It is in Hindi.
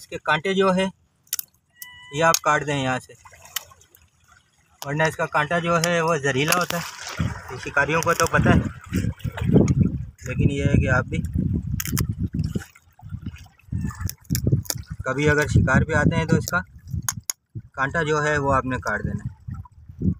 इसके कांटे जो है ये आप काट दें यहाँ से, वरना इसका कांटा जो है वो जहरीला होता है। शिकारियों को तो पता है, लेकिन यह है कि आप भी कभी अगर शिकार पे आते हैं तो इसका कांटा जो है वो आपने काट देना है।